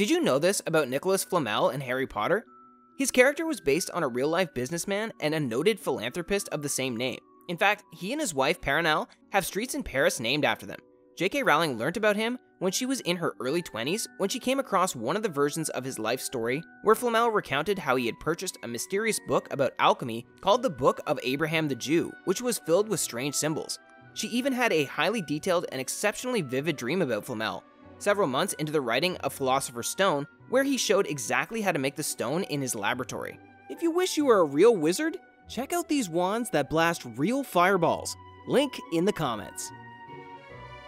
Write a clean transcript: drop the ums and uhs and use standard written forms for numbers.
Did you know this about Nicolas Flamel and Harry Potter? His character was based on a real-life businessman and a noted philanthropist of the same name. In fact, he and his wife Perenelle have streets in Paris named after them. J.K. Rowling learned about him when she was in her early 20s when she came across one of the versions of his life story where Flamel recounted how he had purchased a mysterious book about alchemy called The Book of Abraham the Jew, which was filled with strange symbols. She even had a highly detailed and exceptionally vivid dream about Flamel, several months into the writing of Philosopher's Stone, where he showed exactly how to make the stone in his laboratory. If you wish you were a real wizard, check out these wands that blast real fireballs. Link in the comments.